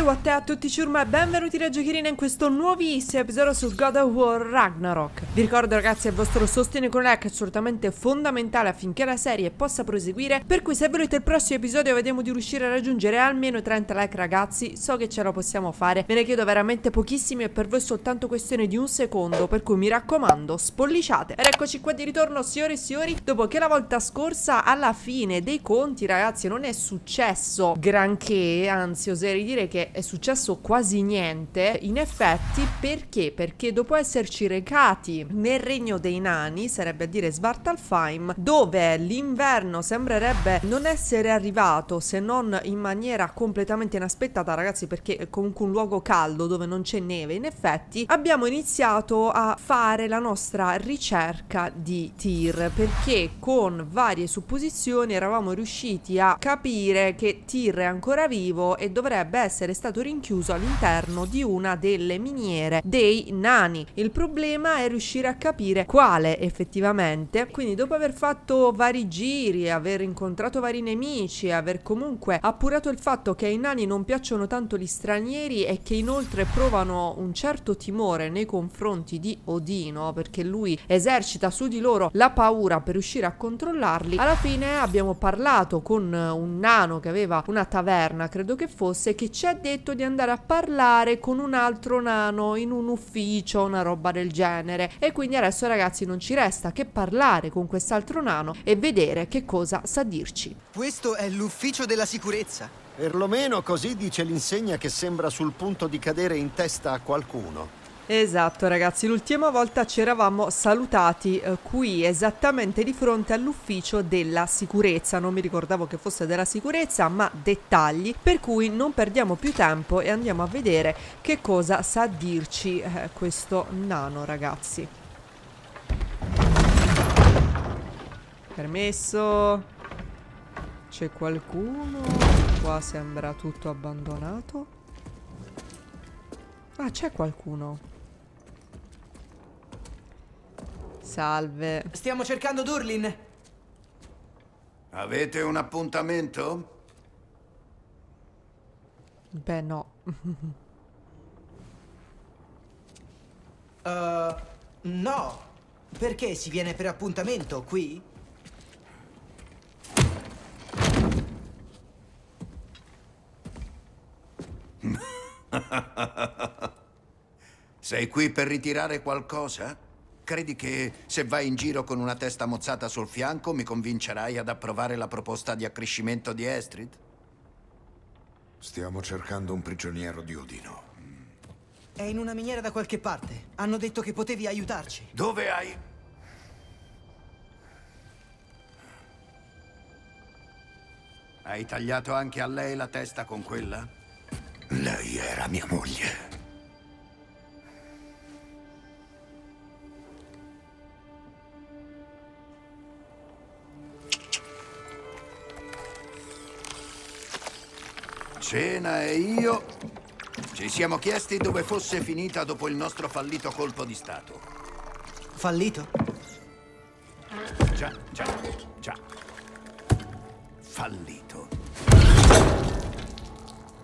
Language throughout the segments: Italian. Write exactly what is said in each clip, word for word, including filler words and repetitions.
Hey, what up a tutti ciurma e benvenuti da Jokerina in questo nuovissimo episodio su God of War Ragnarok. Vi ricordo ragazzi il vostro sostegno con like è assolutamente fondamentale affinché la serie possa proseguire, per cui se volete il prossimo episodio vediamo di riuscire a raggiungere almeno trenta like ragazzi, so che ce la possiamo fare, ve ne chiedo veramente pochissimi e per voi è soltanto questione di un secondo, per cui mi raccomando spolliciate. Ed eccoci qua di ritorno signori e signori, dopo che la volta scorsa alla fine dei conti ragazzi non è successo granché, anzi oserei dire che è successo quasi niente in effetti. Perché? Perché dopo esserci recati nel regno dei nani, sarebbe a dire Svartalfheim, dove l'inverno sembrerebbe non essere arrivato se non in maniera completamente inaspettata ragazzi, perché è comunque un luogo caldo dove non c'è neve in effetti, abbiamo iniziato a fare la nostra ricerca di Tyr, perché con varie supposizioni eravamo riusciti a capire che Tyr è ancora vivo e dovrebbe essere è stato rinchiuso all'interno di una delle miniere dei nani. Il problema è riuscire a capire quale effettivamente. Quindi dopo aver fatto vari giri, aver incontrato vari nemici, aver comunque appurato il fatto che ai nani non piacciono tanto gli stranieri e che inoltre provano un certo timore nei confronti di Odino, perché lui esercita su di loro la paura per riuscire a controllarli, alla fine abbiamo parlato con un nano che aveva una taverna, credo che fosse, che ci ha detto di andare a parlare con un altro nano in un ufficio, una roba del genere, e quindi adesso ragazzi non ci resta che parlare con quest'altro nano e vedere che cosa sa dirci. Questo è l'ufficio della sicurezza. Perlomeno così dice l'insegna che sembra sul punto di cadere in testa a qualcuno. Esatto ragazzi, l'ultima volta ci eravamo salutati eh, qui esattamente di fronte all'ufficio della sicurezza, non mi ricordavo che fosse della sicurezza ma dettagli, per cui non perdiamo più tempo e andiamo a vedere che cosa sa dirci eh, questo nano ragazzi. Permesso, c'è qualcuno? Qua sembra tutto abbandonato. Ah, c'è qualcuno. Salve. Stiamo cercando Durlin. Avete un appuntamento? Beh, no. uh, no. Perché si viene per appuntamento qui? Sei qui per ritirare qualcosa? Credi che se vai in giro con una testa mozzata sul fianco mi convincerai ad approvare la proposta di accrescimento di Estrid? Stiamo cercando un prigioniero di Odino. È in una miniera da qualche parte. Hanno detto che potevi aiutarci. Dove hai... Hai tagliato anche a lei la testa con quella? Lei era mia moglie. Cena e io ci siamo chiesti dove fosse finita dopo il nostro fallito colpo di stato. Fallito? Già, già, già. Fallito.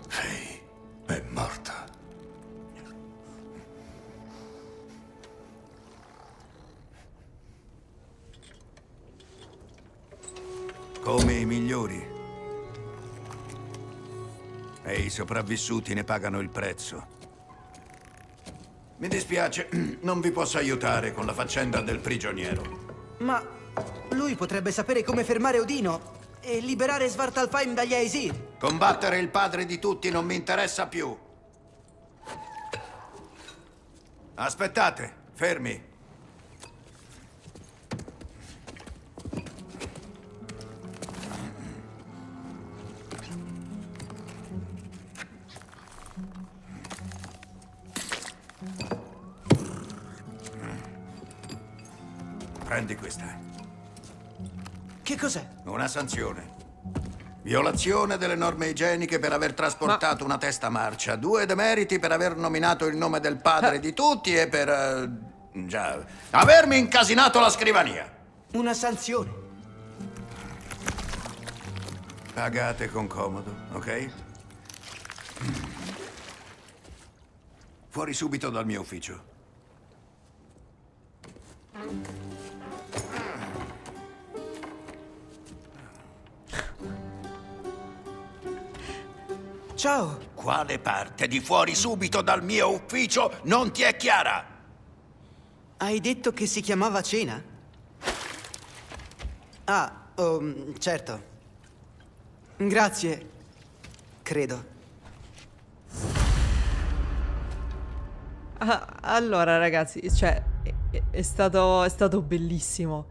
Faye è morta. Come i migliori. E i sopravvissuti ne pagano il prezzo. Mi dispiace, non vi posso aiutare con la faccenda del prigioniero. Ma lui potrebbe sapere come fermare Odino e liberare Svartalfheim dagli Aesir. Combattere il padre di tutti non mi interessa più. Aspettate, fermi. Prendi questa. Che cos'è? Una sanzione. Violazione delle norme igieniche per aver trasportato Ma... una testa marcia. Due demeriti per aver nominato il nome del padre di tutti e per... Uh, già... avermi incasinato la scrivania. Una sanzione. Pagate con comodo, ok? Fuori subito dal mio ufficio. Ciao! Quale parte di fuori subito dal mio ufficio non ti è chiara? Hai detto che si chiamava Cena? Ah, oh, certo. Grazie, credo. Ah, allora, ragazzi, cioè, è, è, stato, è stato bellissimo,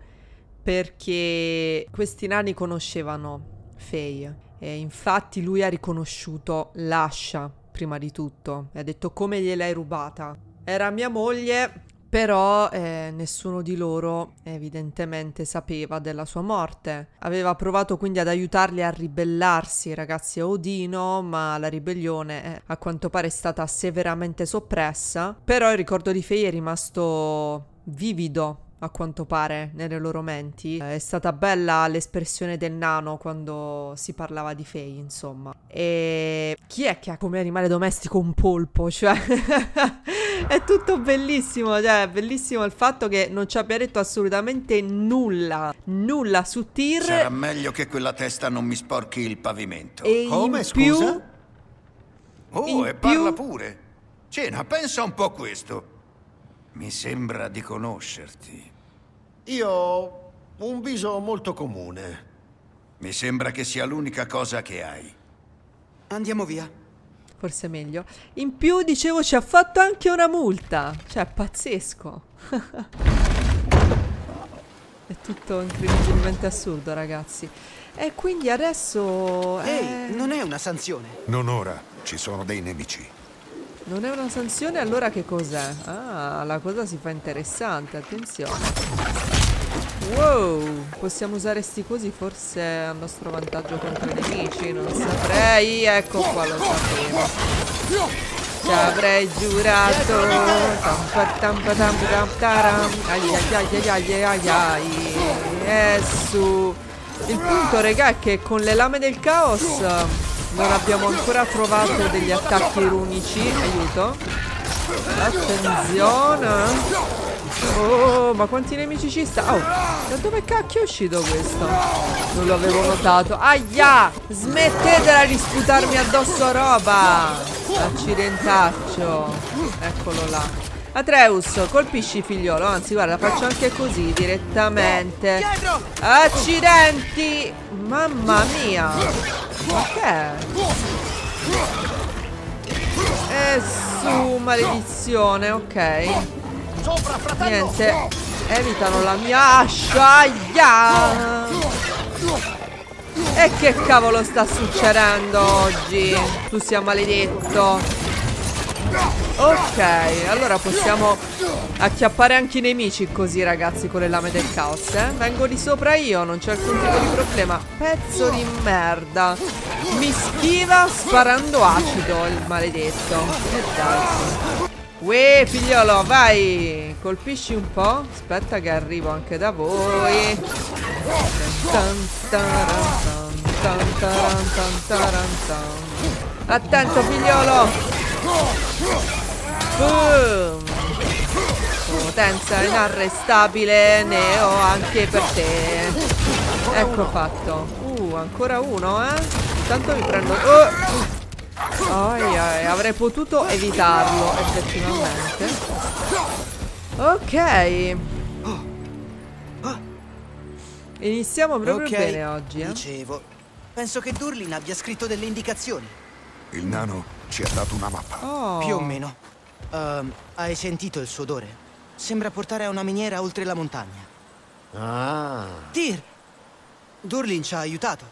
perché questi nani conoscevano Faye. E infatti lui ha riconosciuto l'ascia, prima di tutto, e ha detto: come gliel'hai rubata? Era mia moglie, però eh, nessuno di loro evidentemente sapeva della sua morte. Aveva provato quindi ad aiutarli a ribellarsi, ragazzi, a Odino, ma la ribellione eh, a quanto pare è stata severamente soppressa. Però il ricordo di Faye è rimasto vivido, a quanto pare, nelle loro menti. È stata bella l'espressione del nano quando si parlava di Faye, insomma. E chi è che ha come animale domestico un polpo? Cioè è tutto bellissimo, cioè è bellissimo il fatto che non ci abbia detto assolutamente nulla, nulla su Tyr. Sarà meglio che quella testa non mi sporchi il pavimento. E come, scusa? Più... Oh, e parla più... pure. Cena, pensa un po' a questo. Mi sembra di conoscerti. Io ho un viso molto comune. Mi sembra che sia l'unica cosa che hai. Andiamo via. Forse è meglio. In più, dicevo, ci ha fatto anche una multa. Cioè, è pazzesco. È tutto incredibilmente assurdo, ragazzi. E quindi adesso... Ehi, è... non è una sanzione. Non ora. Ci sono dei nemici. Non è una sanzione, allora che cos'è? Ah, la cosa si fa interessante, attenzione. Wow, possiamo usare sti cosi forse a nostro vantaggio contro i nemici, non saprei. Ecco qua, lo sapevo. Ci avrei giurato. Tampa tampa tampa tam taram. Ai ai ai ai ai ai. E su. Il punto, regà, è che con le lame del caos non abbiamo ancora provato degli attacchi runici. Aiuto. Attenzione. Oh, ma quanti nemici ci sta. Oh, da dove cacchio è uscito questo? Non l'avevo notato. Aia, smettetela di sputarmi addosso roba. Accidentaccio. Eccolo là. Atreus, colpisci figliolo. Anzi, guarda, faccio anche così, direttamente. Accidenti. Mamma mia. Ma che è? E su, maledizione, ok. Niente, evitano la mia ascia. Aia! E che cavolo sta succedendo oggi? Tu sia maledetto. Ok, allora possiamo acchiappare anche i nemici così, ragazzi, con le lame del caos, eh? Vengo di sopra io, non c'è alcun tipo di problema. Pezzo di merda. Mi schiva sparando acido, il maledetto. E dai. Uè, figliolo, vai. Colpisci un po'. Aspetta che arrivo anche da voi. Attento, figliolo. Boom. Potenza inarrestabile, ne ho anche per te. Ecco fatto. Uh, ancora uno, eh. Intanto mi prendo... Oh, oh yeah. Avrei potuto evitarlo, effettivamente. Ok. Iniziamo proprio okay. Bene oggi, eh. Dicevo, penso che Durlin abbia scritto delle indicazioni. Il nano ci ha dato una mappa. Oh. Più o meno. Uh, hai sentito il suo odore? Sembra portare a una miniera oltre la montagna. Ah. Tyr! Durlin ci ha aiutato.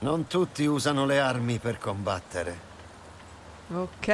Non tutti usano le armi per combattere. Ok,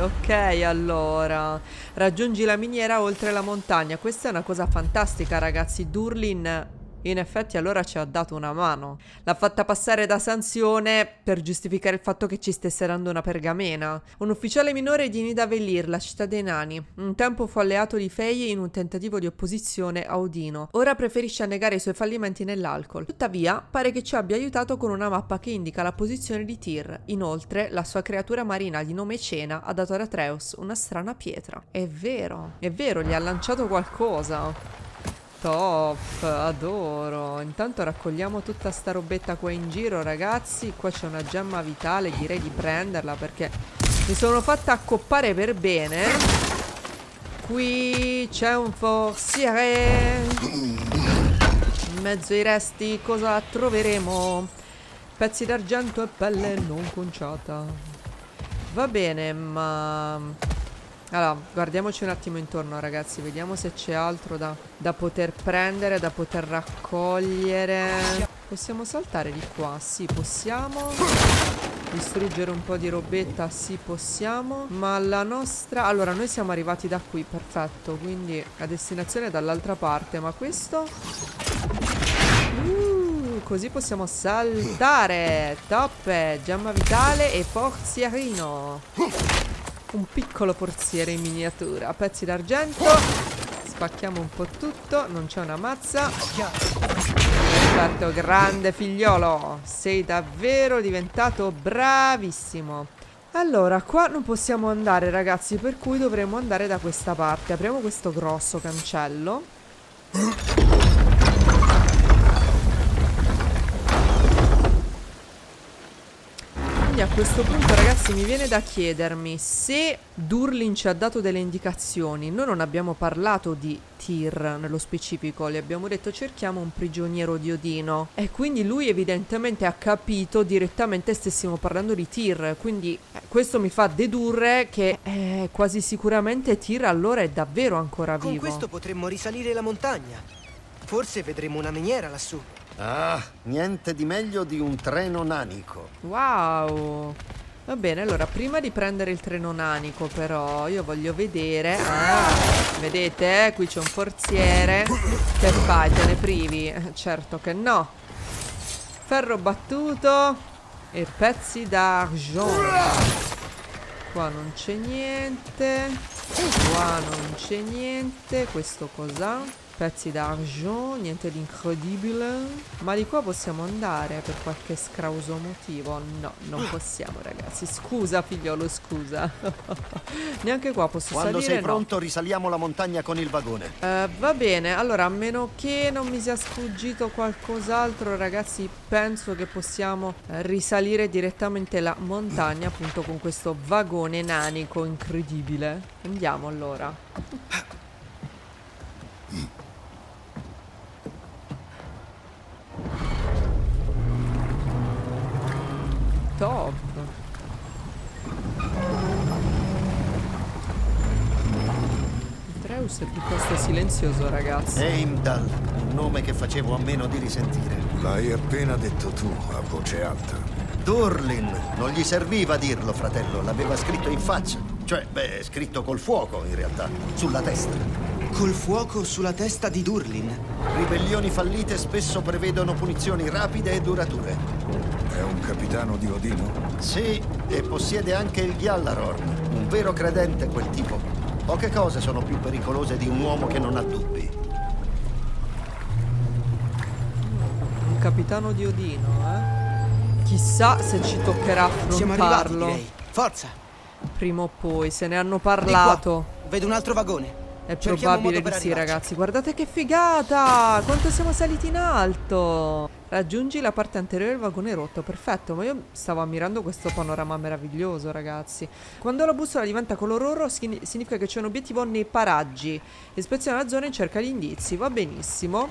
ok, allora. Raggiungi la miniera oltre la montagna. Questa è una cosa fantastica, ragazzi. Durlin in effetti allora ci ha dato una mano. L'ha fatta passare da sanzione per giustificare il fatto che ci stesse dando una pergamena. Un ufficiale minore di Nidavellir, la città dei nani. Un tempo fu alleato di Faye in un tentativo di opposizione a Odino. Ora preferisce annegare i suoi fallimenti nell'alcol. Tuttavia, pare che ci abbia aiutato con una mappa che indica la posizione di Tyr. Inoltre, la sua creatura marina di nome Cena ha dato ad Atreus una strana pietra. È vero, è vero, gli ha lanciato qualcosa. Top, adoro. Intanto raccogliamo tutta sta robetta qua in giro, ragazzi. Qua c'è una gemma vitale, direi di prenderla perché mi sono fatta accoppare per bene. Qui c'è un forziere. In mezzo ai resti cosa troveremo? Pezzi d'argento e pelle non conciata. Va bene, ma... allora, guardiamoci un attimo intorno, ragazzi. Vediamo se c'è altro da, da poter prendere, da poter raccogliere. Possiamo saltare di qua? Sì, possiamo. Distruggere un po' di robetta? Sì, possiamo. Ma la nostra... allora, noi siamo arrivati da qui, perfetto. Quindi la destinazione è dall'altra parte. Ma questo... Uh, così possiamo saltare. Top. Gemma vitale e forzierino. Un piccolo forziere in miniatura. Pezzi d'argento. Spacchiamo un po' tutto. Non c'è una mazza. Perfetto, grande figliolo. Sei davvero diventato bravissimo. Allora, qua non possiamo andare, ragazzi, per cui dovremo andare da questa parte. Apriamo questo grosso cancello. A questo punto, ragazzi, mi viene da chiedermi se Durlin ci ha dato delle indicazioni. Noi non abbiamo parlato di Tyr nello specifico, gli abbiamo detto cerchiamo un prigioniero di Odino e quindi lui evidentemente ha capito direttamente stessimo parlando di Tyr, quindi eh, questo mi fa dedurre che eh, quasi sicuramente Tyr allora è davvero ancora vivo. Con questo potremmo risalire la montagna, forse vedremo una miniera lassù. Ah, niente di meglio di un treno nanico. Wow. Va bene, allora prima di prendere il treno nanico però io voglio vedere. Ah, vedete? Qui c'è un forziere. Che fai? Te ne privi? Certo che no. Ferro battuto e pezzi d'argento. Qua non c'è niente. Qua non c'è niente. Questo cos'ha? Pezzi d'argent, niente di incredibile. Ma di qua possiamo andare per qualche scrauso motivo? No, non possiamo, ragazzi. Scusa, figliolo, scusa. Neanche qua posso Quando salire. Quando sei pronto, no. Risaliamo la montagna con il vagone. Uh, va bene, allora, a meno che non mi sia sfuggito qualcos'altro, ragazzi, penso che possiamo risalire direttamente la montagna, appunto, con questo vagone nanico incredibile. Andiamo, allora. Top. Atreus è piuttosto silenzioso, ragazzi. Heimdall, un nome che facevo a meno di risentire. L'hai appena detto tu, a voce alta. Durlin, non gli serviva dirlo, fratello, l'aveva scritto in faccia. Cioè, beh, scritto col fuoco, in realtà, sulla testa. Col fuoco sulla testa di Durlin? Ribellioni fallite spesso prevedono punizioni rapide e durature. È un capitano di Odino? Sì, e possiede anche il Ghallarorn. Un vero credente quel tipo. Poche cose sono più pericolose di un uomo che non ha dubbi. Un capitano di Odino, eh? Chissà se ci toccherà affrontarlo. Forza! Prima o poi, se ne hanno parlato. Vedo un altro vagone. È probabile di sì, ragazzi. Guardate che figata! Quanto siamo saliti in alto! Raggiungi la parte anteriore del vagone rotto. Perfetto, ma io stavo ammirando questo panorama meraviglioso, ragazzi. Quando la bussola diventa color oro significa che c'è un obiettivo nei paraggi. Ispeziona la zona in cerca di indizi. Va benissimo.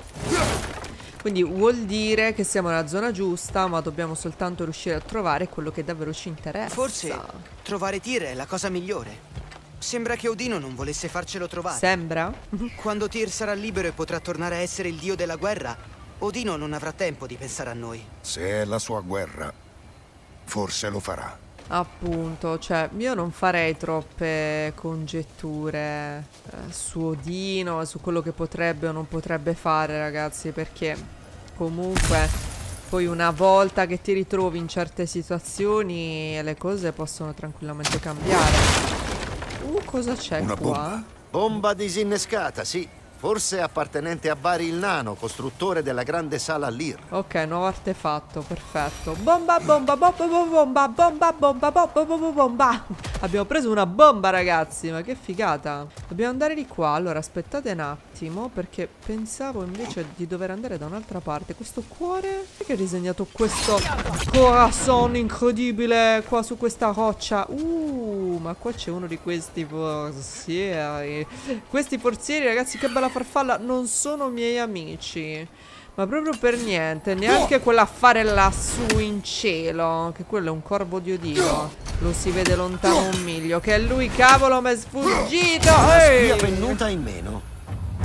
Quindi vuol dire che siamo nella zona giusta, ma dobbiamo soltanto riuscire a trovare quello che davvero ci interessa. Forse trovare Tyr è la cosa migliore. Sembra che Odino non volesse farcelo trovare. Sembra? Quando Tyr sarà libero e potrà tornare a essere il dio della guerra, Odino non avrà tempo di pensare a noi. Se è la sua guerra, forse lo farà. Appunto, cioè, io non farei troppe congetture eh, su Odino, su quello che potrebbe o non potrebbe fare, ragazzi, perché... comunque poi una volta che ti ritrovi in certe situazioni le cose possono tranquillamente cambiare. Uh, cosa c'è qua? Bomba? Bomba disinnescata, sì. Forse appartenente a Bari il Nano, costruttore della grande sala Lir. Ok, nuovo artefatto, perfetto. Bomba, bomba, bomba, bomba, bomba, bomba, bomba, bomba, bomba. Abbiamo preso una bomba, ragazzi, ma che figata. Dobbiamo andare di qua, allora aspettate un attimo, perché pensavo invece di dover andare da un'altra parte. Questo cuore? Perché ho disegnato questo corazon incredibile qua su questa roccia? Uh, ma qua c'è uno di questi forzieri. Questi forzieri, ragazzi, che bella farfalla, non sono miei amici, ma proprio per niente. Neanche quell'affare lassù in cielo, che quello è un corvo di Odino, lo si vede lontano un miglio. Che lui, cavolo, mi è sfuggito. Una spia pennuta in meno.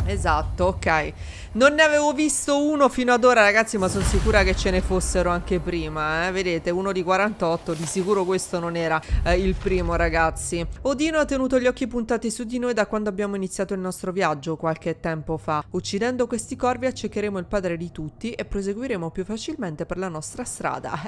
Esatto, ok. Non ne avevo visto uno fino ad ora, ragazzi, ma sono sicura che ce ne fossero anche prima, eh? Vedete, uno di quarantotto, di sicuro questo non era eh, il primo, ragazzi. Odino ha tenuto gli occhi puntati su di noi da quando abbiamo iniziato il nostro viaggio qualche tempo fa. Uccidendo questi corvi accecheremo il padre di tutti e proseguiremo più facilmente per la nostra strada.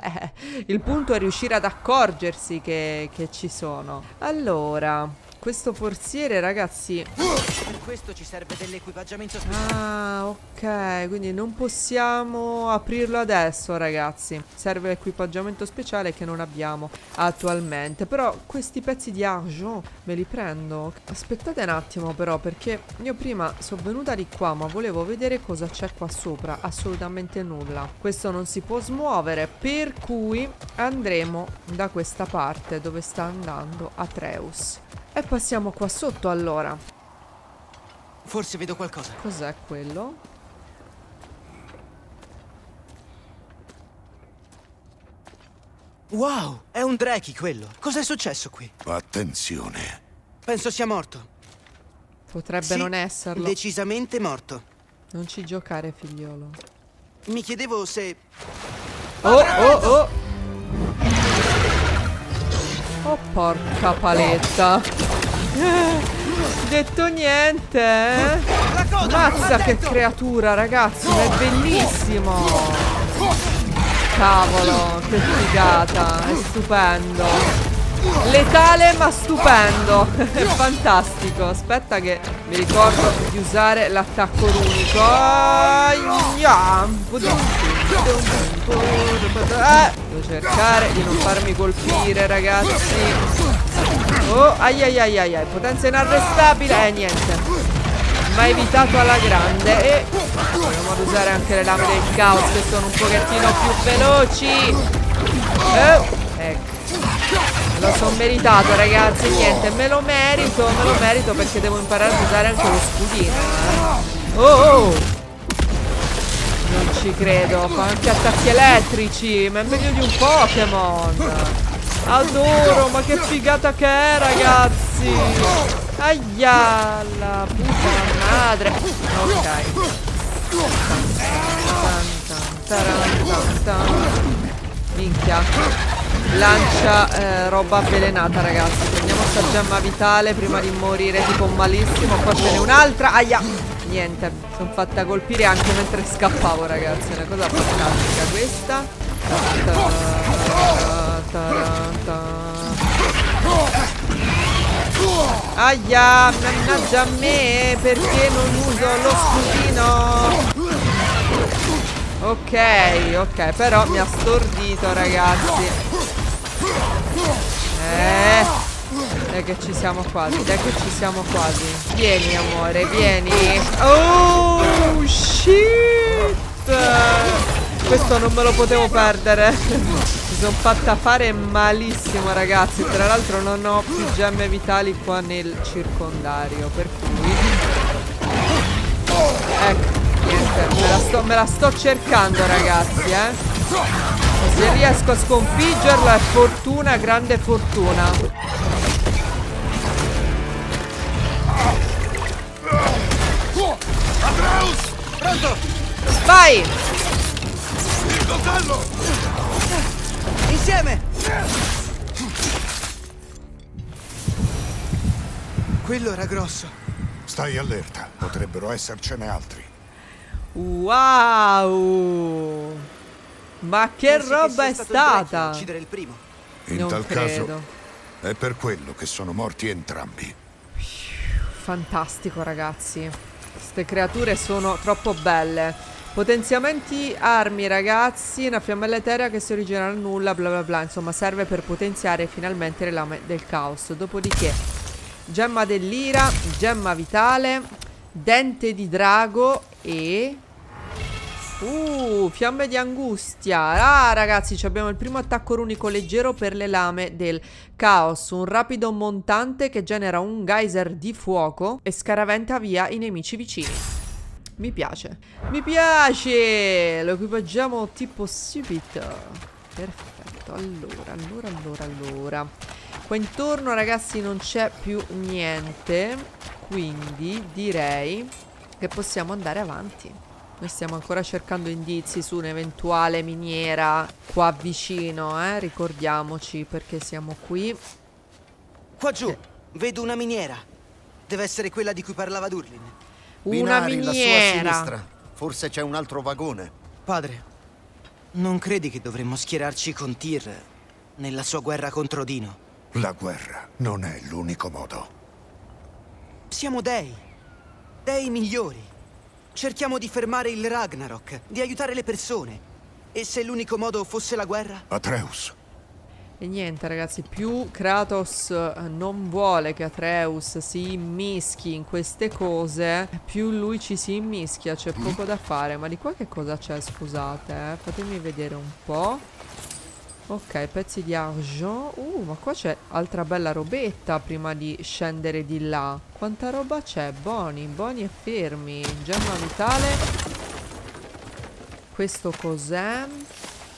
Il punto è riuscire ad accorgersi che, che ci sono. Allora... questo forziere, ragazzi, per questo ci serve dell'equipaggiamento speciale. Ah, ok, quindi non possiamo aprirlo adesso, ragazzi. Serve equipaggiamento speciale che non abbiamo attualmente. Però questi pezzi di argent me li prendo. Aspettate un attimo però, perché io prima sono venuta di qua, ma volevo vedere cosa c'è qua sopra. Assolutamente nulla. Questo non si può smuovere, per cui andremo da questa parte dove sta andando Atreus. E passiamo qua sotto, allora. Forse vedo qualcosa. Cos'è quello? Wow, è un Dreki quello. Cos'è successo qui? Attenzione. Penso sia morto. Potrebbe sì, non esserlo. Decisamente morto. Non ci giocare, figliolo. Mi chiedevo se... Oh, oh, oh. Oh, porca paletta. Detto niente, eh? Mazza che creatura, ragazzi, ma è bellissimo. Cavolo, che figata. È stupendo. Letale ma stupendo. È fantastico. Aspetta che mi ricordo di usare l'attacco unico. Eh, devo cercare di non farmi colpire, ragazzi. Oh, ai ai ai ai ai. Potenza inarrestabile. Eh, niente. Ma evitato alla grande. E proviamo ad usare anche le lame del caos, che sono un pochettino più veloci. Oh, ecco. Me lo sono meritato, ragazzi. Niente, me lo merito. Me lo merito perché devo imparare ad usare anche lo scudino. Oh, oh. Non ci credo, fa anche attacchi elettrici, ma è meglio di un Pokémon. Adoro, ma che figata che è, ragazzi. Aia, la puttana madre. Ok. Minchia. Lancia eh, roba avvelenata, ragazzi. Prendiamo sta gemma vitale prima di morire tipo malissimo. Qua ce n'è un'altra. Aia. Niente, sono fatta colpire anche mentre scappavo, ragazzi. È una cosa fantastica questa. Aia, mannaggia a me, perché non uso lo scudino? Ok, ok, però mi ha stordito, ragazzi. Eh... Dai che ci siamo quasi, dai che ci siamo quasi. Vieni, amore, vieni. Oh, shit. Questo non me lo potevo perdere. Mi sono fatta fare malissimo, ragazzi. Tra l'altro non ho più gemme vitali qua nel circondario, per cui... Ecco, niente, me la sto, me la sto cercando, ragazzi, eh. Se riesco a sconfiggerlo è fortuna, grande fortuna. Atreus! Pronto! Vai! Il coltello! Insieme! Quello era grosso. Stai allerta, potrebbero essercene altri. Wow! Ma che Pensi roba che è stata? Uccidere il primo? In non tal credo. caso è per quello che sono morti entrambi. Fantastico, ragazzi. Queste creature sono troppo belle. Potenziamenti armi, ragazzi. Una fiammella eterea che si origina dal nulla, bla bla bla. Insomma, serve per potenziare finalmente le lame del caos. Dopodiché, gemma dell'ira, gemma vitale, dente di drago e... Uh, fiamme di angustia. Ah, ragazzi, abbiamo il primo attacco runico leggero per le lame del caos. Un rapido montante che genera un geyser di fuoco e scaraventa via i nemici vicini. Mi piace. Mi piace. Lo equipaggiamo tipo subito. Perfetto. Allora, allora, allora, allora. Qua intorno, ragazzi, non c'è più niente. Quindi direi che possiamo andare avanti. Noi stiamo ancora cercando indizi su un'eventuale miniera qua vicino, eh? Ricordiamoci perché siamo qui. Qua giù, eh. vedo una miniera. Deve essere quella di cui parlava Durlin. Una Binari, miniera. La sua sinistra. Forse c'è un altro vagone. Padre, non credi che dovremmo schierarci con Tyr nella sua guerra contro Odino? La guerra non è l'unico modo. Siamo dei. Dei migliori. Cerchiamo di fermare il Ragnarok, di aiutare le persone. E se l'unico modo fosse la guerra? Atreus. E niente, ragazzi, più Kratos non vuole che Atreus si immischi in queste cose, più lui ci si immischia, c'è poco da fare. Ma di qua che cosa c'è? Scusate, eh? Fatemi vedere un po'. Ok, pezzi di argent. Uh, ma qua c'è altra bella robetta prima di scendere di là. Quanta roba c'è? Buoni, buoni e fermi. Gemma vitale. Questo cos'è?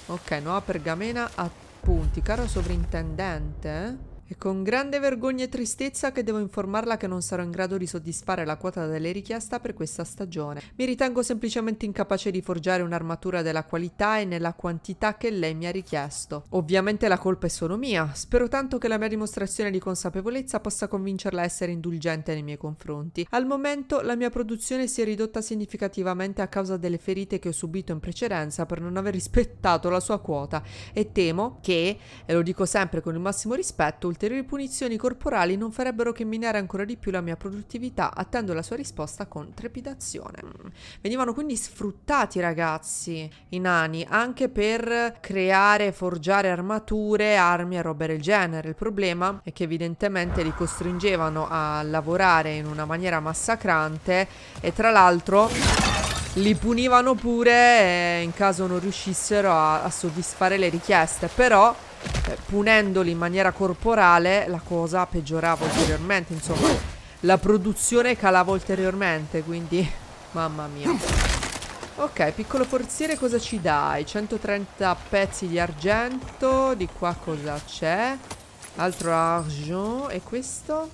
Ok, nuova pergamena a punti. Caro sovrintendente. E con grande vergogna e tristezza che devo informarla che non sarò in grado di soddisfare la quota delle richieste per questa stagione. Mi ritengo semplicemente incapace di forgiare un'armatura della qualità e nella quantità che lei mi ha richiesto. Ovviamente la colpa è solo mia. Spero tanto che la mia dimostrazione di consapevolezza possa convincerla a essere indulgente nei miei confronti. Al momento la mia produzione si è ridotta significativamente a causa delle ferite che ho subito in precedenza per non aver rispettato la sua quota e temo che, e lo dico sempre con il massimo rispetto, ulteriori punizioni corporali non farebbero che minare ancora di più la mia produttività. Attendo la sua risposta con trepidazione. Venivano quindi sfruttati, ragazzi, i nani anche per creare, forgiare armature, armi e robe del genere. Il problema è che evidentemente li costringevano a lavorare in una maniera massacrante e tra l'altro... li punivano pure eh, in caso non riuscissero a, a soddisfare le richieste. Però eh, punendoli in maniera corporale la cosa peggiorava ulteriormente. Insomma, la produzione calava ulteriormente. Quindi, mamma mia. Ok, piccolo forziere, cosa ci dai? centotrenta pezzi di argento. Di qua cosa c'è? Altro argent. E questo?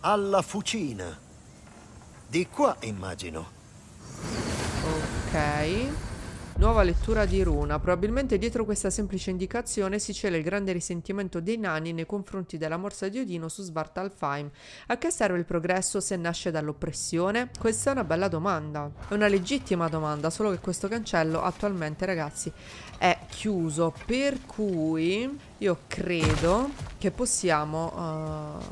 Alla fucina. Di qua immagino. Ok. Nuova lettura di runa. Probabilmente dietro questa semplice indicazione si cela il grande risentimento dei nani nei confronti della morsa di Odino su Svartalfheim. A che serve il progresso se nasce dall'oppressione? Questa è una bella domanda. È una legittima domanda, solo che questo cancello attualmente, ragazzi, è chiuso. Per cui io credo che possiamo uh,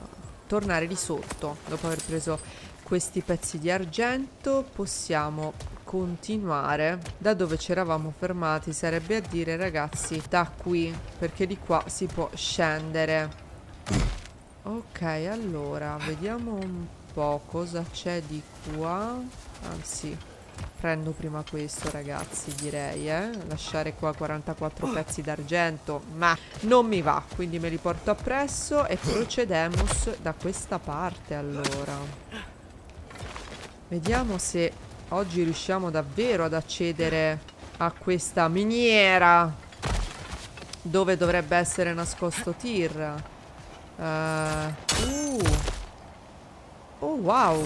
tornare di sotto dopo aver preso... questi pezzi di argento. Possiamo continuare da dove ci eravamo fermati, sarebbe a dire, ragazzi, da qui, perché di qua si può scendere. Ok, allora vediamo un po' cosa c'è di qua. Anzi, prendo prima questo, ragazzi, direi, eh? Lasciare qua quarantaquattro pezzi d'argento ma non mi va, quindi me li porto appresso e procedemos da questa parte. Allora vediamo se oggi riusciamo davvero ad accedere a questa miniera dove dovrebbe essere nascosto Tyr. Uh, uh. Oh wow,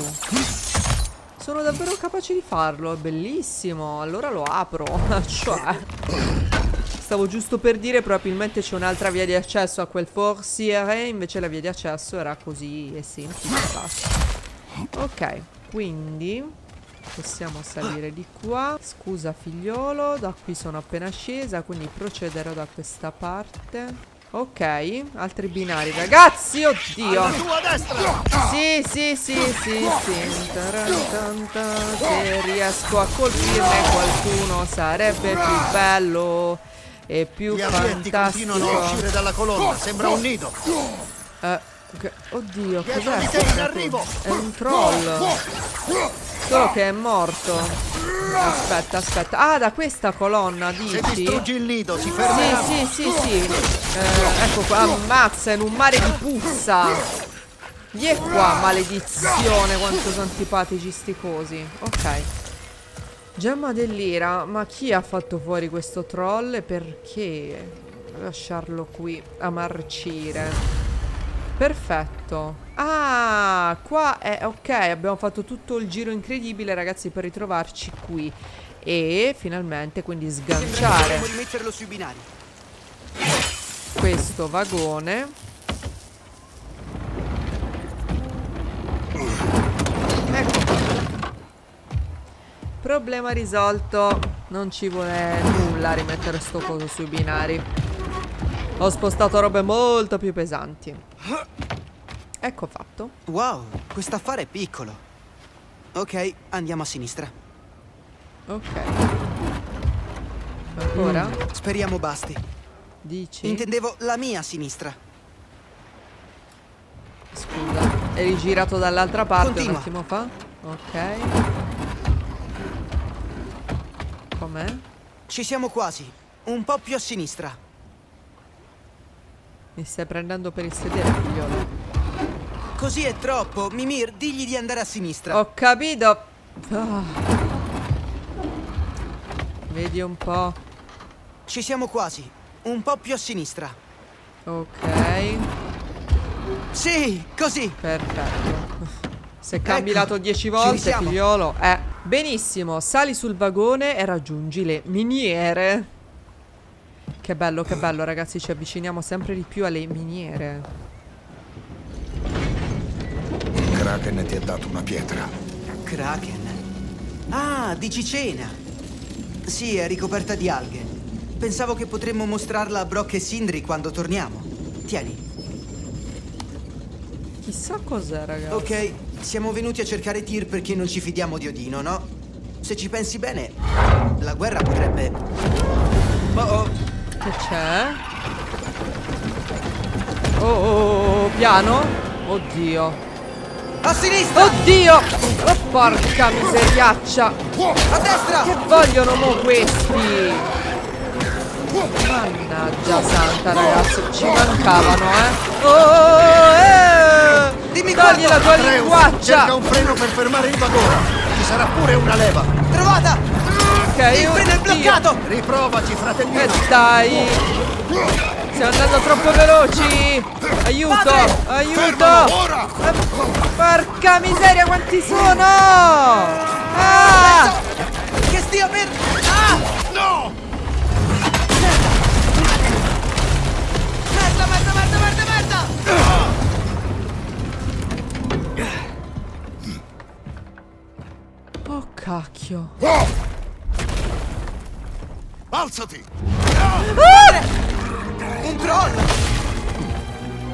sono davvero capace di farlo, è bellissimo. Allora lo apro. Cioè, stavo giusto per dire probabilmente c'è un'altra via di accesso a quel forziere, invece la via di accesso era così e semplice. Ok, Quindi possiamo salire di qua. Scusa figliolo, da qui sono appena scesa, quindi procederò da questa parte. Ok, altri binari ragazzi, oddio. Sì, sì, sì, sì, sì. Se riesco a colpirne qualcuno sarebbe più bello e più fantastico. Gli a uscire dalla colonna, sembra un nido. Eh, oddio, cos'è? È un troll. Solo che è morto. Aspetta, aspetta. Ah, da questa colonna, dici? Se distruggi il nido, si fermerà. Sì, sì, sì, sì. Eh, ecco qua, ammazza in un mare di puzza. Gli è qua, maledizione, quanto sono antipatici sti cosi. Ok. Gemma dell'ira. Ma chi ha fatto fuori questo troll e perché lasciarlo qui a marcire? Perfetto. Ah, qua è ok. Abbiamo fatto tutto il giro incredibile, ragazzi, per ritrovarci qui. E finalmente quindi sganciare. Dobbiamo rimetterlo sui binari. Questo vagone. Ecco qua. Problema risolto. Non ci vuole nulla rimettere sto coso sui binari. Ho spostato robe molto più pesanti. Ecco fatto. Wow, quest'affare è piccolo. Ok, andiamo a sinistra. Ok. Ancora? Mm, speriamo basti. Dici? Intendevo la mia sinistra. Scusa, eri girato dall'altra parte. Continua. Un attimo fa. Ok. Com'è? Ci siamo quasi. Un po' più a sinistra. Mi stai prendendo per il sedere, figliolo. Così è troppo. Mimir, digli di andare a sinistra. Ho capito. Oh. Vedi un po'. Ci siamo quasi. Un po' più a sinistra. Ok. Sì, così. Perfetto. Se cambi ecco, lato dieci volte, figliolo. Eh. Benissimo. Sali sul vagone e raggiungi le miniere. Che bello, che bello ragazzi, ci avviciniamo sempre di più alle miniere. Il Kraken ti ha dato una pietra. Kraken? Ah, dici Cena. Sì, è ricoperta di alghe. Pensavo che potremmo mostrarla a Brock e Sindri quando torniamo. Tieni. Chissà cos'è ragazzi. Ok, siamo venuti a cercare Tyr perché non ci fidiamo di Odino, no? Se ci pensi bene, la guerra potrebbe... Oh oh. Che c'è? Oh, oh, oh, piano? Oddio. A sinistra! Oddio! Oh, porca miseriaccia! A destra! Che vogliono mo questi? Mannaggia santa, ragazzi. Ci mancavano, eh. Oh, eh! Dimmi togli la tua linguaccia! Cerca un freno per fermare il vagone. Ci sarà pure una leva. Trovata! Okay, il freno è bloccato! Riprovaci, fratellino! E eh dai! Stiamo andando troppo veloci! Aiuto! Padre, aiuto! Ora. Eh, porca miseria, quanti sono! Ah! Che stia per... Ah! No! Merda! Merda, merda, merda, merda, merda! Oh, cacchio! Oh. Alzati! Ah! Un troll!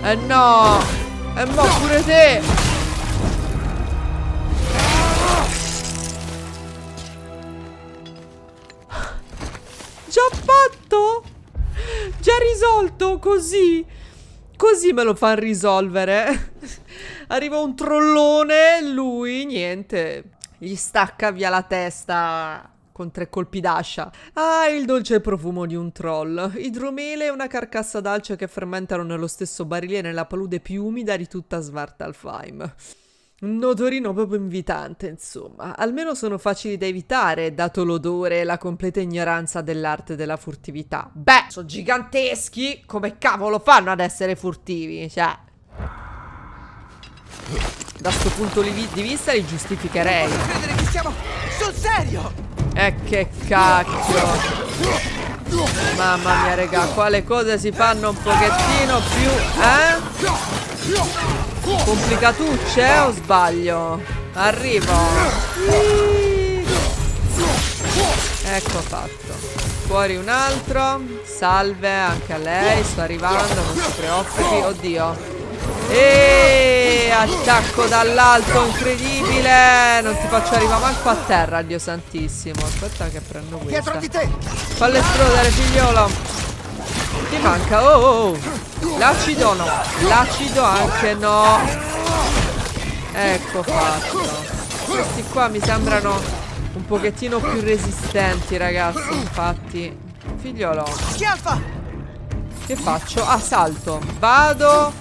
Eh no! E eh mo no. Pure te! Già fatto! Già risolto! Così! Così me lo fa risolvere! Arriva un trollone e lui, niente! Gli stacca via la testa! Con tre colpi d'ascia. Ah, il dolce profumo di un troll. Idromele e una carcassa d'alce che fermentano nello stesso barile nella palude più umida di tutta Svartalfheim. Un odorino proprio invitante, insomma. Almeno sono facili da evitare, dato l'odore e la completa ignoranza dell'arte della furtività. Beh, sono giganteschi. Come cavolo fanno ad essere furtivi? Cioè... Da sto punto di vista li giustificherei. Non posso credere che siamo... Sul serio! E eh, che cacchio. Mamma mia raga, qua le cose si fanno un pochettino più, eh? Complicatucce, eh, o sbaglio? Arrivo. Ecco fatto. Fuori un altro. Salve anche a lei. Sto arrivando, non si preoccupi. Oddio. E attacco dall'alto, incredibile. Non ti faccio arrivare manco a terra, Dio santissimo. Aspetta che prendo questa. Fallo esplodere, figliolo. Ti manca, oh, oh, oh. L'acido no, l'acido anche no. Ecco fatto. Questi qua mi sembrano un pochettino più resistenti, ragazzi, infatti. Figliolo, che faccio? Ah, salto. Vado,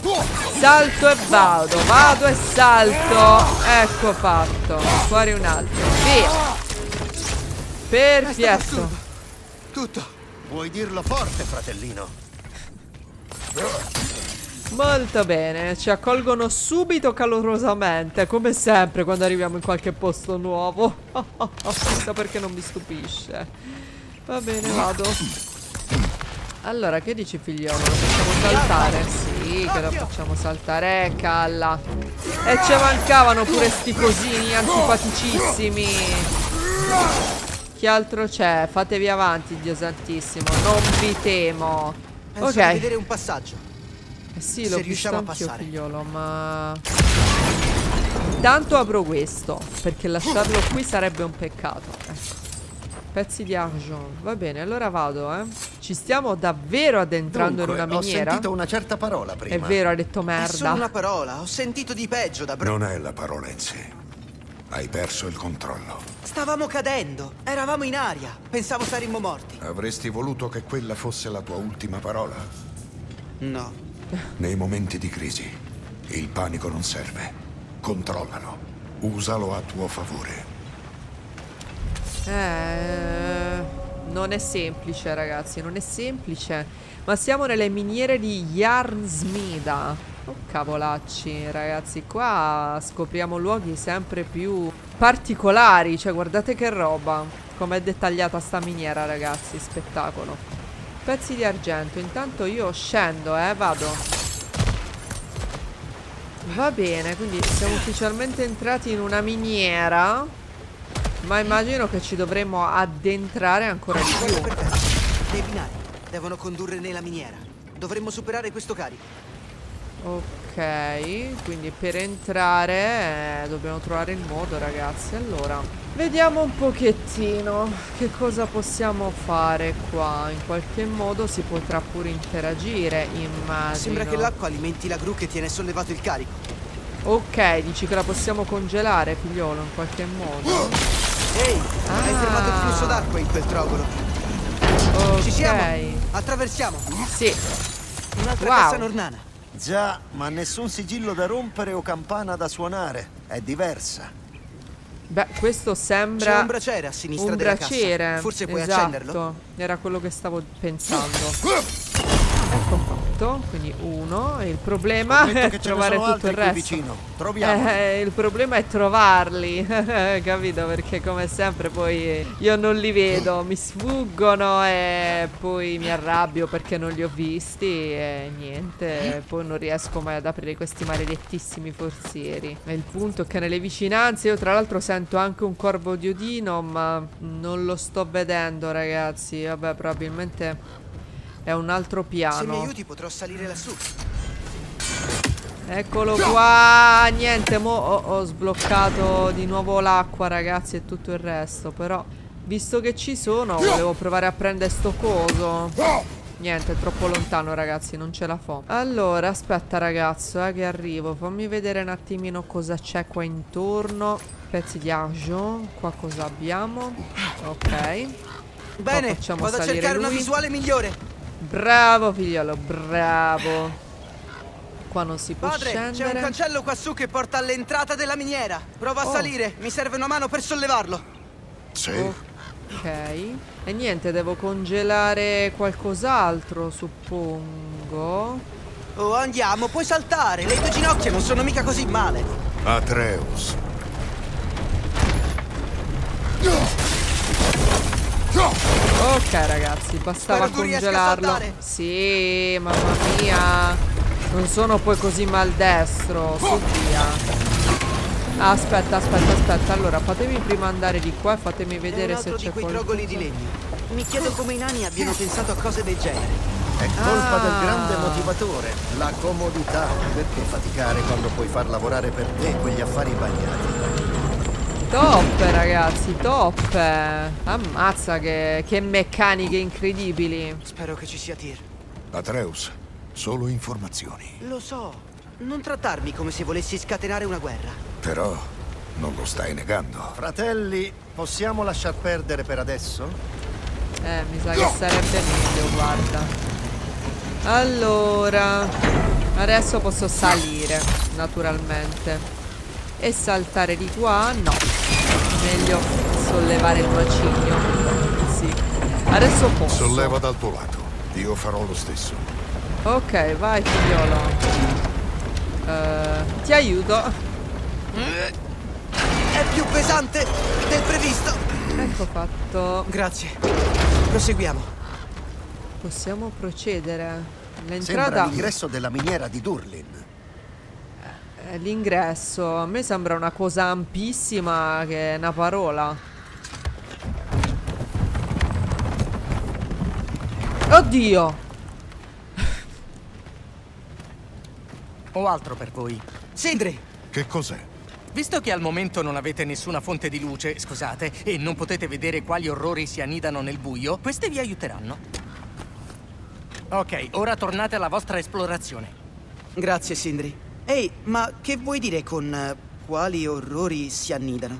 salto e vado. Vado e salto. Ecco fatto. Fuori un altro. Via. Perfetto. Tutto. Vuoi dirlo forte, fratellino? Molto bene, ci accolgono subito calorosamente, come sempre quando arriviamo in qualche posto nuovo. Chissà perché non mi stupisce. Va bene, vado. Allora, che dici, figliolo? Lo facciamo saltare? Sì, che lo facciamo saltare, eh, calla. E ci mancavano pure sti cosini antipaticissimi. Che altro c'è? Fatevi avanti, Dio santissimo. Non vi temo. Penso ok. Devo vedere un passaggio. Eh sì, lo riusciamo a passare, figliolo, ma intanto apro questo, perché lasciarlo qui sarebbe un peccato. Ecco. Pezzi di argent. Va bene, allora vado, eh. Ci stiamo davvero addentrando. Dunque, in una miniera. Ho sentito una certa parola prima. È vero, ha detto merda. È solo una parola, ho sentito di peggio da Brock. Non è la parola in sé. Hai perso il controllo. Stavamo cadendo, eravamo in aria. Pensavo saremmo morti. Avresti voluto che quella fosse la tua ultima parola? No. Nei momenti di crisi, il panico non serve. Controllalo. Usalo a tuo favore. Eh, non è semplice, ragazzi, non è semplice. Ma siamo nelle miniere di Jarnsmida. Oh, cavolacci, ragazzi, qua scopriamo luoghi sempre più particolari, cioè guardate che roba, com'è dettagliata sta miniera, ragazzi, spettacolo. Pezzi di argento, intanto io scendo, eh, vado. Va bene, quindi siamo ufficialmente entrati in una miniera, ma immagino che ci dovremo addentrare ancora di più. Dei binari devono condurre nella miniera, dovremmo superare questo carico. Ok, quindi per entrare eh, dobbiamo trovare il modo, ragazzi. Allora, vediamo un pochettino che cosa possiamo fare qua. In qualche modo si potrà pure interagire, immagino. Sembra che l'acqua alimenti la gru che tiene sollevato il carico. Ok, dici che la possiamo congelare, figliolo, in qualche modo. Ehi, ah. hai fermato il flusso d'acqua in quel trogolo. Ok. Ci siamo, attraversiamo. Sì. Un'altra wow. cassa nornana. Già, ma nessun sigillo da rompere o campana da suonare. È diversa. Beh, questo sembra... C'è un braciere a sinistra un della braciere. Cassa. Forse puoi esatto. accenderlo. Era quello che stavo pensando. Ecco fatto. Quindi uno. Il problema è trovare tutto il resto. Eh, il problema è trovarli. Capito? Perché come sempre poi io non li vedo. Mi sfuggono e poi mi arrabbio perché non li ho visti. E niente. Poi non riesco mai ad aprire questi maledettissimi forzieri. E il punto è che nelle vicinanze io tra l'altro sento anche un corvo di Odino, ma non lo sto vedendo, ragazzi. Vabbè, probabilmente... è un altro piano. Se mi aiuti potrò salire lassù. Eccolo qua. Niente, mo ho, ho sbloccato di nuovo l'acqua, ragazzi, e tutto il resto. Però visto che ci sono, volevo provare a prendere sto coso. Niente, è troppo lontano, ragazzi, non ce la fo. Allora, aspetta, ragazzo, eh, che arrivo. Fammi vedere un attimino cosa c'è qua intorno. Pezzi di argent. Qua cosa abbiamo? Ok. Bene, vado a cercare lui. una visuale migliore. Bravo, figliolo, bravo. Qua non si può Padre, scendere. C'è un cancello quassù che porta all'entrata della miniera. Prova oh. a salire, mi serve una mano per sollevarlo. Sì. Ok. E niente, devo congelare qualcos'altro, suppongo. Oh, andiamo, puoi saltare. Le tue ginocchia non sono mica così male. Atreus. Ok, ragazzi, bastava congelarlo. Sì, mamma mia. Non sono poi così maldestro. Su, via. Aspetta, aspetta, aspetta. Allora, fatemi prima andare di qua e fatemi vedere se c'è qualcosa. È un altro di quei trogoli di legno. Mi chiedo come i nani abbiano pensato a cose del genere. È colpa ah. del grande motivatore, la comodità. Perché faticare quando puoi far lavorare per te quegli affari bagnati? Top, ragazzi, top. Ammazza che, che meccaniche incredibili. Spero che ci sia Tyr. Atreus, solo informazioni. Lo so. Non trattarmi come se volessi scatenare una guerra. Però non lo stai negando. Fratelli, possiamo lasciar perdere per adesso? Eh, mi sa che sarebbe meglio, guarda. Allora, adesso posso salire, naturalmente. E saltare di qua? No. Meglio sollevare il macigno. Sì. Adesso posso. Solleva dal tuo lato. Io farò lo stesso. Ok, vai, figliolo. Uh, ti aiuto. È più pesante del previsto. Ecco fatto. Grazie. Proseguiamo. Possiamo procedere. L'entrata. L'ingresso della miniera di Durlin. L'ingresso. A me sembra una cosa ampissima che è una parola. Oddio. Ho altro per voi. Sindri! Che cos'è? Visto che al momento non avete nessuna fonte di luce, scusate, e non potete vedere quali orrori si annidano nel buio, queste vi aiuteranno. Ok, ora tornate alla vostra esplorazione. Grazie, Sindri. Ehi, ma che vuoi dire con uh, quali orrori si annidano?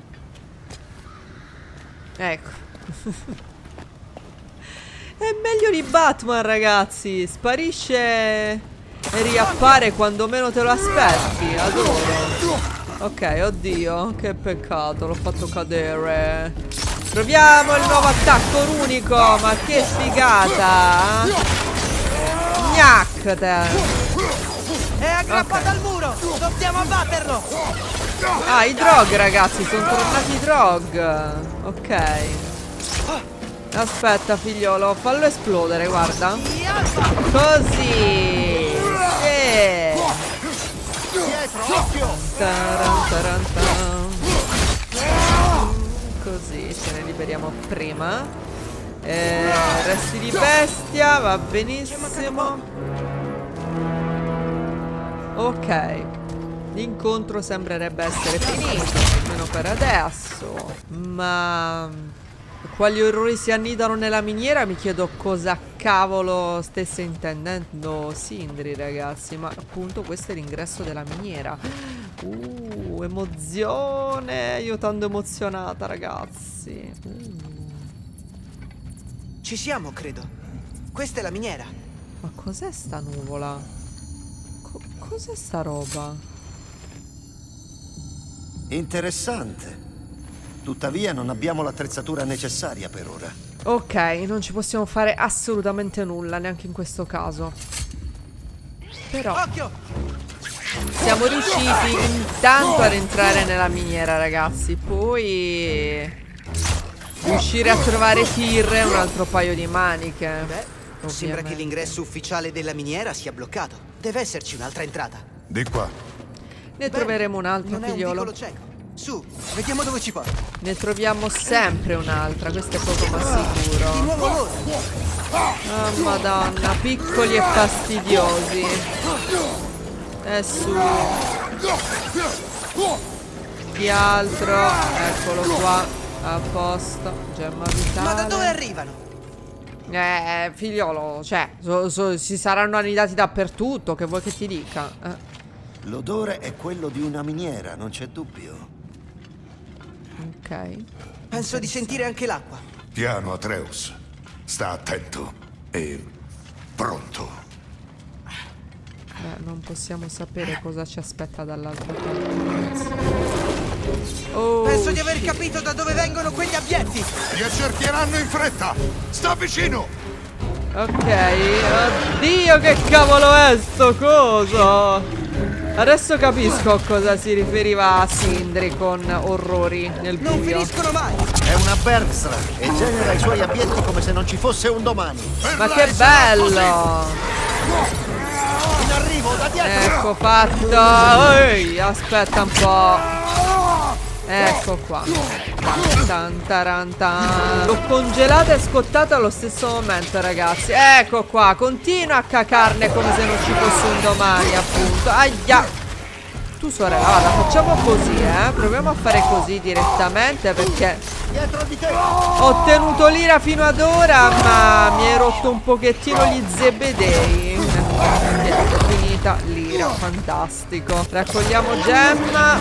Ecco. È meglio di Batman, ragazzi. Sparisce... e riappare quando meno te lo aspetti. Adoro. Ok, oddio, che peccato, l'ho fatto cadere. Proviamo il nuovo attacco unico. Ma che figata. Gnac te. È aggrappato al muro. Dobbiamo abbatterlo. Ah, i drog, ragazzi. Sono tornati i drog. Ok. Aspetta, figliolo, fallo esplodere, guarda. Così. Così ce ne liberiamo prima. eh, Resti di bestia. Va benissimo. Ok. L'incontro sembrerebbe essere finito, almeno per adesso. Ma quali orrori si annidano nella miniera? Mi chiedo cosa cavolo stesse intendendo Sindri, ragazzi. Ma appunto questo è l'ingresso della miniera. Uh, emozione. Io tanto emozionata, ragazzi. Mm. Ci siamo, credo. Questa è la miniera. Ma cos'è sta nuvola? Co- cos'è sta roba? Interessante. Tuttavia non abbiamo l'attrezzatura necessaria per ora. Ok, non ci possiamo fare assolutamente nulla, neanche in questo caso. Però siamo riusciti intanto ad entrare nella miniera, ragazzi. Poi riuscire a trovare Tyr e un altro paio di maniche. Beh, sembra che l'ingresso ufficiale della miniera sia bloccato. Deve esserci un'altra entrata. Di qua. Ne Beh, troveremo un altro, figliolo. Un cieco. Su, vediamo dove ci porta. Ne troviamo sempre un'altra, questo è poco ma sicuro. Di nuovo loro. Ah, madonna, piccoli e fastidiosi. E su. Chi altro? Eccolo qua. A posto. Gemma vitale. Ma da dove arrivano? Eh, figliolo, cioè, so, so, si saranno annidati dappertutto, che vuoi che ti dica? Eh. L'odore è quello di una miniera, non c'è dubbio. Ok. Penso di sentire anche l'acqua. Piano, Atreus. Sta attento. E pronto. Beh, non possiamo sapere cosa ci aspetta dall'altra parte. Oh, penso di aver capito da dove vengono quegli abietti. Li accerchieranno in fretta. Sta vicino. Ok. Oddio, che cavolo è sto coso? Adesso capisco a cosa si riferiva a Sindri con orrori nel buio. Non finiscono mai. È una bergstra e genera i suoi abietti come se non ci fosse un domani. Ma che bello! In arrivo da dietro. Ecco fatto. Ehi, aspetta un po'. Ecco qua. Tan, taran, tan. L'ho congelata e scottata allo stesso momento, ragazzi. Ecco qua. Continua a cacarne come se non ci fosse un domani, appunto. Aia. Tu, sorella, guarda, facciamo così, eh. Proviamo a fare così direttamente, perché ho tenuto l'ira fino ad ora, ma mi hai rotto un pochettino gli zebedei. Niente, è finita l'ira, fantastico. Raccogliamo gemma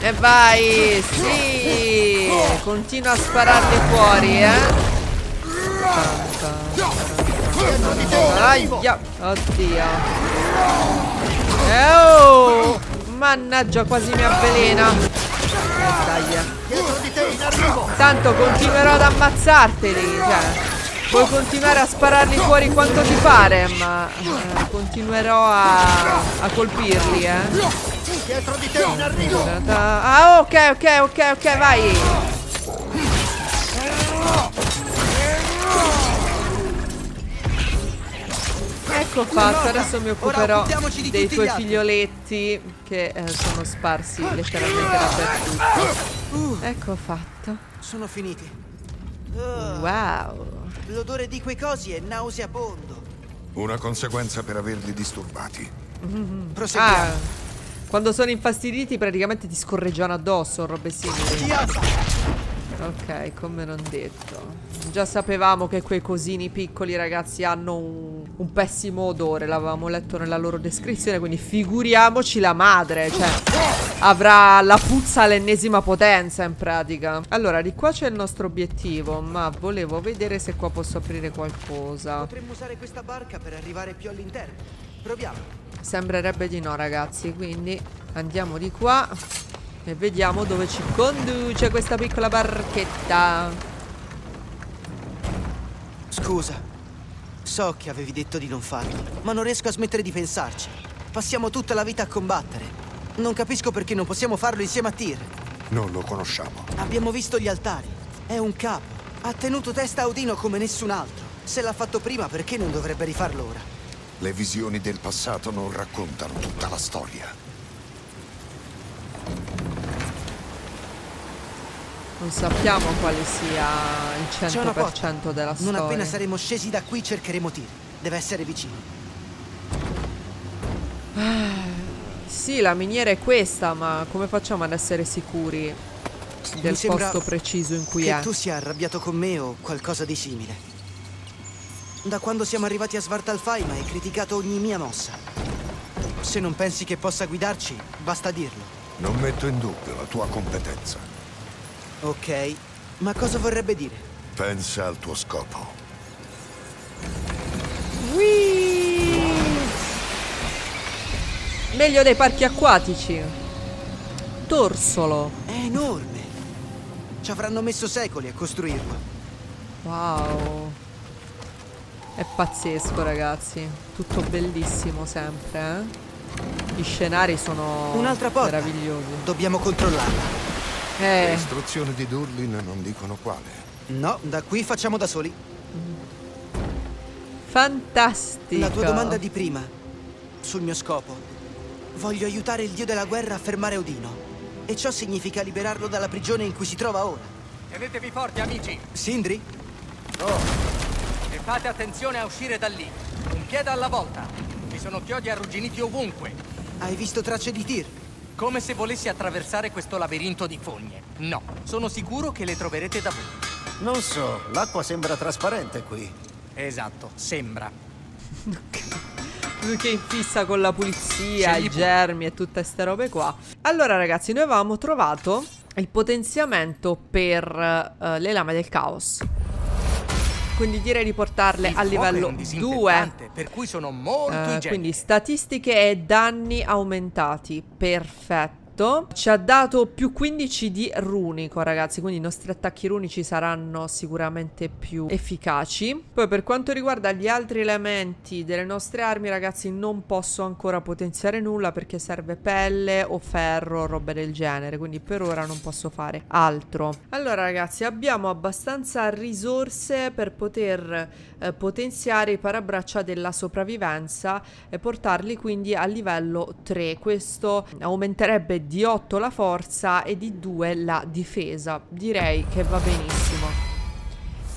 e vai, sì. Continua a spararli fuori, eh. Aia, oddio. Eoh. Mannaggia, quasi mi avvelena. Tanto continuerò ad ammazzarteli, cioè. Puoi continuare a spararli fuori quanto ti pare, ma eh, continuerò a, a colpirli, eh. Ah, ok, ok, ok, ok, vai. Ecco fatto, adesso mi occuperò dei tuoi figlioletti che eh, sono sparsi letteralmente dappertutto. Ecco fatto. Sono finiti. Wow. L'odore di quei cosi è nauseabondo. Una conseguenza per averli disturbati. Mm-hmm. Proseguiamo. Ah, quando sono infastiditi praticamente ti scorreggiano addosso, robe simili. Ok, come non detto. Già sapevamo che quei cosini piccoli, ragazzi, hanno un, un pessimo odore. L'avevamo letto nella loro descrizione, quindi figuriamoci la madre. Cioè, avrà la puzza all'ennesima potenza, in pratica. Allora, di qua c'è il nostro obiettivo, ma volevo vedere se qua posso aprire qualcosa. Potremmo usare questa barca per arrivare più all'interno. Proviamo. Sembrerebbe di no, ragazzi, quindi andiamo di qua e vediamo dove ci conduce questa piccola barchetta. Scusa, so che avevi detto di non farlo, ma non riesco a smettere di pensarci. Passiamo tutta la vita a combattere. Non capisco perché non possiamo farlo insieme a Tyr. Non lo conosciamo. Abbiamo visto gli altari. È un capo. Ha tenuto testa a Odino come nessun altro. Se l'ha fatto prima, perché non dovrebbe rifarlo ora? Le visioni del passato non raccontano tutta la storia. Non sappiamo quale sia il cento per cento della storia. Non appena saremo scesi da qui cercheremo Tyr. Deve essere vicino. Sì, la miniera è questa, ma come facciamo ad essere sicuri del posto preciso in cui è? Che tu sia arrabbiato con me o qualcosa di simile. Da quando siamo arrivati a Svartalfheim hai criticato ogni mia mossa. Se non pensi che possa guidarci, basta dirlo. Non metto in dubbio la tua competenza. Ok, ma cosa vorrebbe dire? Pensa al tuo scopo. Whee! Meglio dei parchi acquatici. Torsolo. È enorme. Ci avranno messo secoli a costruirlo. Wow. È pazzesco, ragazzi. Tutto bellissimo sempre, eh? Gli scenari sono un'altra porta meravigliosi. Dobbiamo controllarla. Eh. Le istruzioni di Durlin non dicono quale. No, da qui facciamo da soli. Fantastico. La tua domanda di prima sul mio scopo. Voglio aiutare il dio della guerra a fermare Odino. E ciò significa liberarlo dalla prigione in cui si trova ora. Tenetevi forti, amici. Sindri? Oh. E fate attenzione a uscire da lì. Un piede alla volta. Ci sono chiodi arrugginiti ovunque. Hai visto tracce di Tyr? Come se volessi attraversare questo labirinto di fogne. No, sono sicuro che le troverete da voi. Non so, l'acqua sembra trasparente qui. Esatto, sembra. Lui che infissa con la pulizia, i germi e tutte ste robe qua. Allora, ragazzi, noi avevamo trovato il potenziamento per uh, le lame del caos. Quindi direi di portarle al livello due, per cui sono molto uh, quindi statistiche e danni aumentati. Perfetto. Ci ha dato più quindici di runico, ragazzi, quindi i nostri attacchi runici saranno sicuramente più efficaci. Poi per quanto riguarda gli altri elementi delle nostre armi, ragazzi, non posso ancora potenziare nulla perché serve pelle o ferro, roba del genere, quindi per ora non posso fare altro. Allora, ragazzi, abbiamo abbastanza risorse per poter eh, potenziare i parabraccia della sopravvivenza e portarli quindi al livello tre. Questo aumenterebbe di otto la forza e di due la difesa. Direi che va benissimo.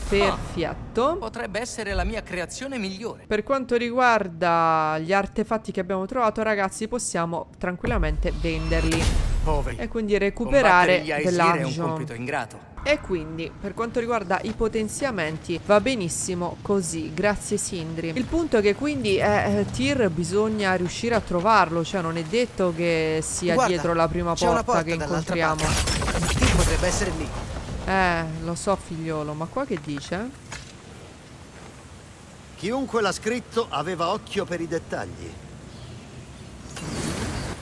Perfetto. Ah, potrebbe essere la mia creazione migliore. Per quanto riguarda gli artefatti che abbiamo trovato, ragazzi, possiamo tranquillamente venderli. Poveri. E quindi recuperare dell'action. E quindi per quanto riguarda i potenziamenti va benissimo così. Grazie Sindri. Il punto è che quindi eh, Tyr bisogna riuscire a trovarlo. Cioè non è detto che sia Guarda, dietro la prima porta, porta che incontriamo. Tyr potrebbe essere lì. Eh, lo so figliolo, ma qua che dice? Chiunque l'ha scritto aveva occhio per i dettagli.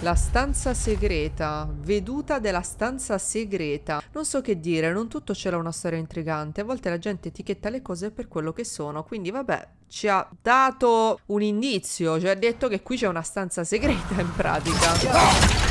La stanza segreta, veduta della stanza segreta. Non so che dire, non tutto ce l'ha una storia intrigante. A volte la gente etichetta le cose per quello che sono, quindi vabbè, ci ha dato un indizio, cioè ha detto che qui c'è una stanza segreta in pratica. Oh!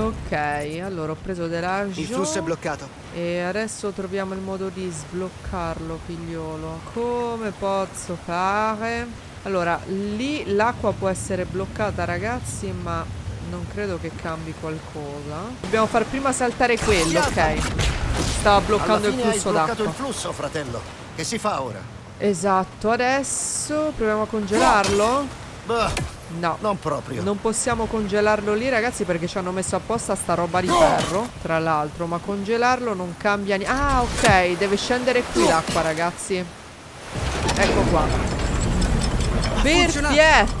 Ok, allora ho preso dell'argio. Il flusso è bloccato. E adesso troviamo il modo di sbloccarlo, figliolo. Come posso fare? Allora, lì l'acqua può essere bloccata, ragazzi, ma non credo che cambi qualcosa. Dobbiamo far prima saltare quello, ok. Stava bloccando il flusso d'acqua. Hai bloccato il flusso, fratello. Che si fa ora? Esatto, adesso proviamo a congelarlo. Bah. No, non proprio. Non possiamo congelarlo lì, ragazzi, perché ci hanno messo apposta sta roba di ferro, tra l'altro. Ma congelarlo non cambia niente. Ah, ok, deve scendere qui l'acqua, ragazzi. Ecco qua. Perfetto.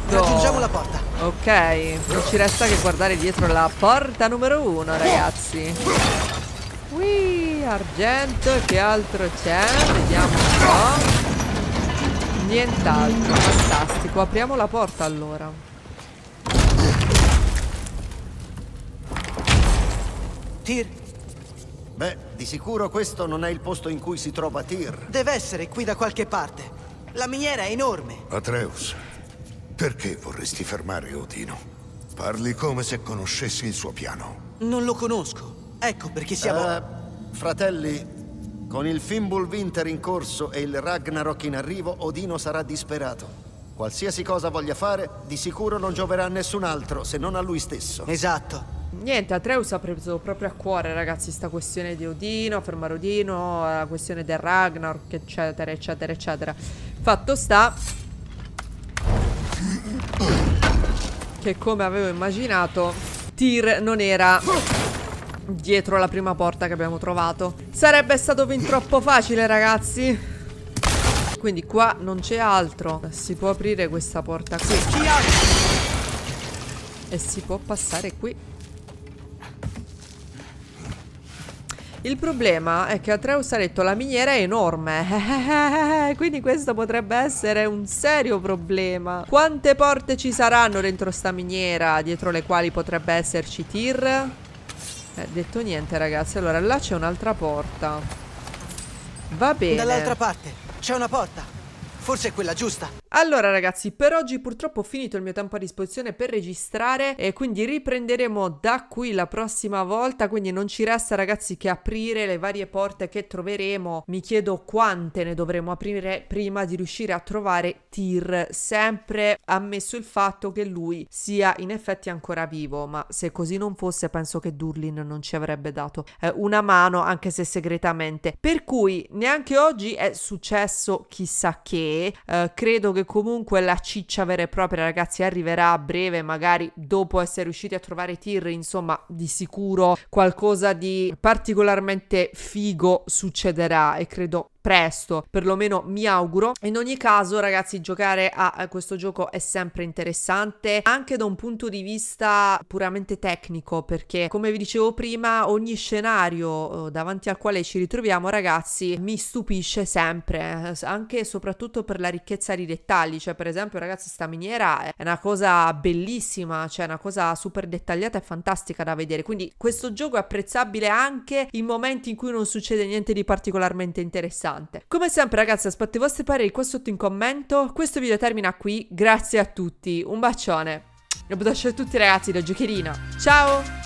Raggiungiamo la porta. Ok, non ci resta che guardare dietro la porta numero uno, ragazzi. Ui, argento, che altro c'è? Vediamo un po'. Nient'altro, fantastico. Apriamo la porta allora. Tyr. Beh, di sicuro questo non è il posto in cui si trova Tyr. Deve essere qui da qualche parte. La miniera è enorme. Atreus, perché vorresti fermare Odino? Parli come se conoscessi il suo piano. Non lo conosco. Ecco perché siamo... Eh, fratelli... Con il Fimbulwinter in corso e il Ragnarok in arrivo, Odino sarà disperato. Qualsiasi cosa voglia fare, di sicuro non gioverà a nessun altro, se non a lui stesso. Esatto. Niente, Atreus ha preso proprio a cuore, ragazzi, sta questione di Odino, fermare Odino, la questione del Ragnarok, eccetera, eccetera, eccetera. Fatto sta che, come avevo immaginato, Tyr non era... dietro la prima porta che abbiamo trovato. Sarebbe stato fin troppo facile, ragazzi. Quindi qua non c'è altro. Si può aprire questa porta qui e si può passare qui. Il problema è che Atreus ha detto la miniera è enorme. Quindi questo potrebbe essere un serio problema. Quante porte ci saranno dentro sta miniera, dietro le quali potrebbe esserci Tyr? Eh, detto niente, ragazzi. Allora là c'è un'altra porta. Va bene. Dall'altra parte c'è una porta. Forse è quella giusta. Allora, ragazzi, per oggi purtroppo ho finito il mio tempo a disposizione per registrare e quindi riprenderemo da qui la prossima volta. Quindi non ci resta, ragazzi, che aprire le varie porte che troveremo. Mi chiedo quante ne dovremo aprire prima di riuscire a trovare Tyr, sempre ammesso il fatto che lui sia in effetti ancora vivo, ma se così non fosse penso che Durlin non ci avrebbe dato eh, una mano, anche se segretamente. Per cui neanche oggi è successo chissà che. eh, credo che comunque la ciccia vera e propria, ragazzi, arriverà a breve, magari dopo essere riusciti a trovare Tyr. Insomma, di sicuro qualcosa di particolarmente figo succederà e credo presto, perlomeno mi auguro. In ogni caso, ragazzi, giocare a questo gioco è sempre interessante anche da un punto di vista puramente tecnico, perché come vi dicevo prima, ogni scenario davanti al quale ci ritroviamo, ragazzi, mi stupisce sempre, anche e soprattutto per la ricchezza di dettagli. Cioè, per esempio, ragazzi, sta miniera è una cosa bellissima, cioè è una cosa super dettagliata e fantastica da vedere. Quindi questo gioco è apprezzabile anche in momenti in cui non succede niente di particolarmente interessante. Come sempre, ragazzi, aspetto i vostri pareri qua sotto in commento. Questo video termina qui, grazie a tutti, un bacione e un bacio a tutti, ragazzi, da Jokerina. Ciao!